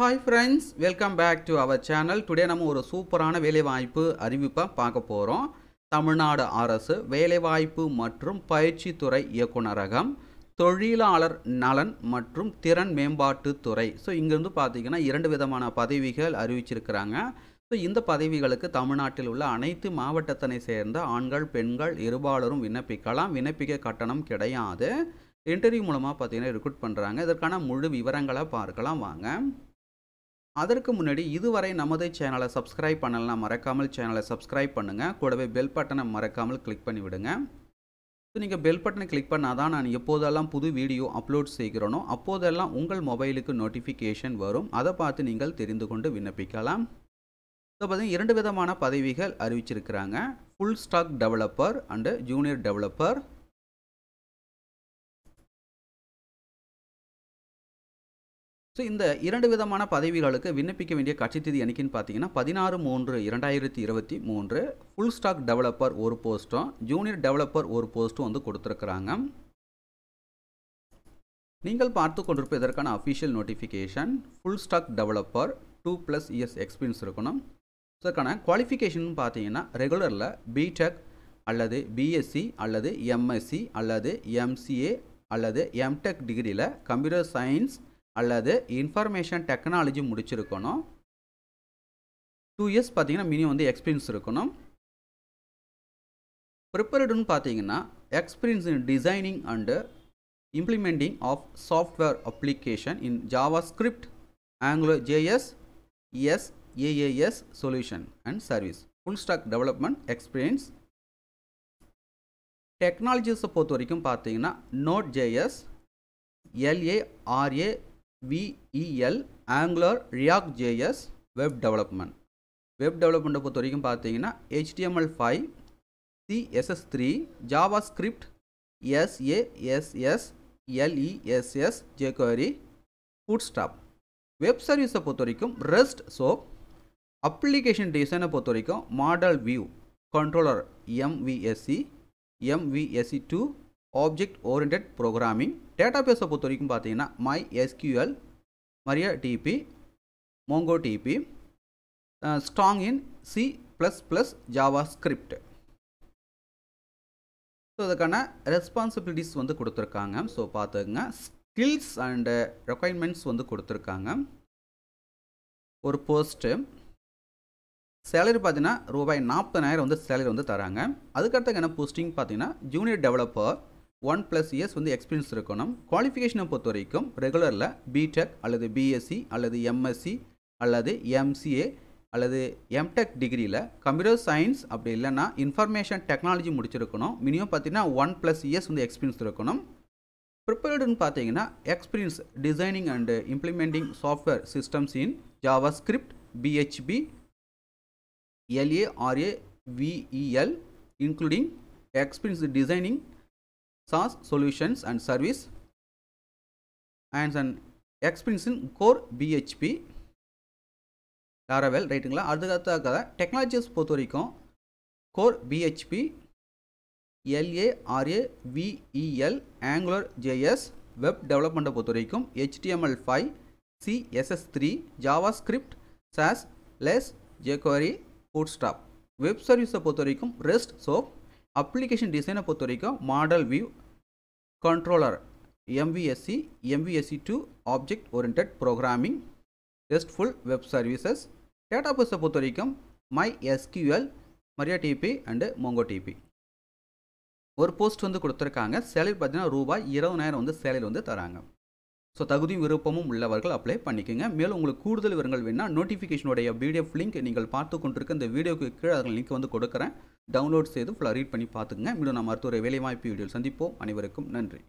Hi friends, welcome back to our channel. Today we will see a super வேலைவாய்ப்பு அறிவிப்பை பார்க்க போறோம். தமிழ்நாடு அரசு வேலைவாய்ப்பு மற்றும் பயிற்சி துறை இயக்குனரகம் தொழிலாளர் நலன் மற்றும் திறன் மேம்பாட்டு துறை. சோ இங்க இருந்து பாத்தீங்கன்னா இரண்டு விதமான பதவிகள் அறிவிச்சிருக்காங்க. சோ இந்த பதவிகளுக்கு தமிழ்நாட்டில் உள்ள அனைத்து மாவட்டத்தனை சேர்ந்த ஆண்கள் பெண்கள் இருபாலரும் விண்ணப்பிக்கலாம். விண்ணப்பிக்க கட்டணம் கிடையாது. இன்டர்வியூ மூலமா பாத்தீங்கன்னா ரெக்ரூட் பண்றாங்க. இதற்கான முழு விவரங்களை பார்க்கலாம் வாங்க. அதற்கு முன்னாடி இதுவரை நமது சேனலை சப்ஸ்கிரைப் பண்ணலனா மறக்காமல் சேனலை சப்ஸ்கிரைப் பண்ணுங்க. கூடவே பெல் பட்டனை மறக்காமல் கிளிக் பண்ணி விடுங்க. நீங்க பெல் பட்டனை கிளிக் பண்ணாதான் நான் எப்போதெல்லாம் புது வீடியோ அப்லோட் செய்கிறேனோ அப்போதெல்லாம் உங்கள் மொபைலுக்கு நோட்டிஃபிகேஷன் வரும். அதை பார்த்து நீங்கள் தெரிந்து கொண்டு விண்ணப்பிக்கலாம். இப்போ பாத்தீங்க இரண்டு விதமான பதவிகள் அறிவிச்சிருக்காங்க. Full stack developer and junior developer. So, in the இரண்டு விதமான பதவிகளுக்கு விண்ணப்பிக்க வேண்டிய கடைசி தேதி என்னைக்குன்னு பாத்தீங்கன்னா 16/3/2023 full stack developer ஒரு போஸ்டும் junior developer ஒரு போஸ்டும் வந்து கொடுத்திருக்காங்க. நீங்கள் பார்த்து கொண்டிருப்ப இதற்கான official notification full stack developer 2+ years experience இருக்கணும். இதற்கான qualification பாத்தீங்கன்னா ரெகுலர்ல BTech அல்லது BSc அல்லது MSc அல்லது MCA அல்லது MTech டிகிரில computer science அல்லது இன்ஃபர்மேஷன் டெக்னாலஜி முடிச்சிருக்கணும். 2 இயர்ஸ் பாத்தீங்கன்னா மினிமம் வந்து எக்ஸ்பீரியன்ஸ் இருக்கணும். ப்ரிப்பேர்டுன்னு பாத்தீங்கன்னா experience in designing and implementing of software application in JavaScript Angular JS S AAS solution and service full stack development experience. டெக்னாலஜிஸை பொறுத்த வரைக்கும் பார்த்தீங்கன்னா node JS LARA VEL Angular React.js Web Development. Web Development பொறுத்த வரைக்கும் பார்த்தீங்கன்னா HTML5 CSS3 JavaScript SASS LESS jQuery Bootstrap. Web Service பொறுத்த வரைக்கும் REST SOAP. Application Design பொறுத்த வரைக்கும் Model View Controller MVSC MVSC2 Object Oriented Programming. Database பொறுத்த வரைக்கும் பாத்தீங்கன்னா MySQL, MariaDB, MongoDB, strong in C++ JavaScript. So அதுக்கான ரெஸ்பான்சிபிலிட்டிஸ் வந்து கொடுத்துருக்காங்க. ஸோ பார்த்துங்க ஸ்கில்ஸ் அண்ட் ரெக்குயர்மெண்ட்ஸ் வந்து கொடுத்துருக்காங்க. ஒரு போஸ்ட்டு சேலரி பார்த்தீங்கன்னா ₹40,000 வந்து சேலரி வந்து தராங்க. அதுக்கடுத்து என்ன போஸ்டிங் பார்த்தீங்கன்னா ஜூனியர் டெவலப்பர் 1+ இயர்ஸ் வந்து எக்ஸ்பீரியன்ஸ் இருக்கணும். குவாலிஃபிகேஷனை பொறுத்த வரைக்கும் ரெகுலரில் பிடெக் அல்லது பிஎஸ்சி அல்லது எம்எஸ்சி அல்லது எம்சிஏ அல்லது எம்டெக் டிகிரியில் கம்ப்யூட்டர் சயின்ஸ் அப்படி இல்லைன்னா இன்ஃபர்மேஷன் டெக்னாலஜி முடிச்சிருக்கணும். மினிமம் பார்த்தீங்கன்னா 1+ இயர்ஸ் வந்து எக்ஸ்பீரியன்ஸ் இருக்கணும். ப்ரிப்பேர்டுன்னு பார்த்தீங்கன்னா experience designing and implementing software systems in JavaScript PHP LARA VEL including experience designing SaaS solutions and service and an experience in core PHP Laravel ரைட்டுங்களா. அடுத்ததாக டெக்னாலஜிஸ் பொறுத்த வரைக்கும் core PHP LARA VEL Angular JS Web Development பொறுத்த வரைக்கும் HTML5 CSS3 JavaScript SAS LESS jQuery Bootstrap. Web Service பொறுத்த வரைக்கும் REST SOAP. Application Design பொறுத்த வரைக்கும் Model View Controller MVSC MVSC2 Object Oriented Programming RESTful Web Services. Database பொறுத்த வரைக்கும் MySQL MariaDB and MongoDB. ஒரு post வந்து கொடுத்திருக்காங்க. சேலரி பார்த்தீங்கன்னா ₹20,000 வந்து சேலரி வந்து தராங்க. ஸோ தகுதியும் விருப்பமும் உள்ளவர்கள் அப்ளை பண்ணிக்கோங்க. மேலும் உங்களுக்கு கூடுதல் விவரங்கள் வேணா நோட்டிஃபிகேஷனுடைய PDF லிங்க் நீங்கள் பார்த்து கொண்டிருக்க இந்த வீடியோக்கு கீழே அதில் லிங்க் வந்து கொடுக்குறேன். டவுன்லோட் செய்து ஃபுல்லாக ரீட் பண்ணி பார்த்துக்குங்க. மீண்டும் நாம் அடுத்த ஒரு வேலைவாய்ப்பு வீடியோவில் சந்திப்போம். அனைவருக்கும் நன்றி.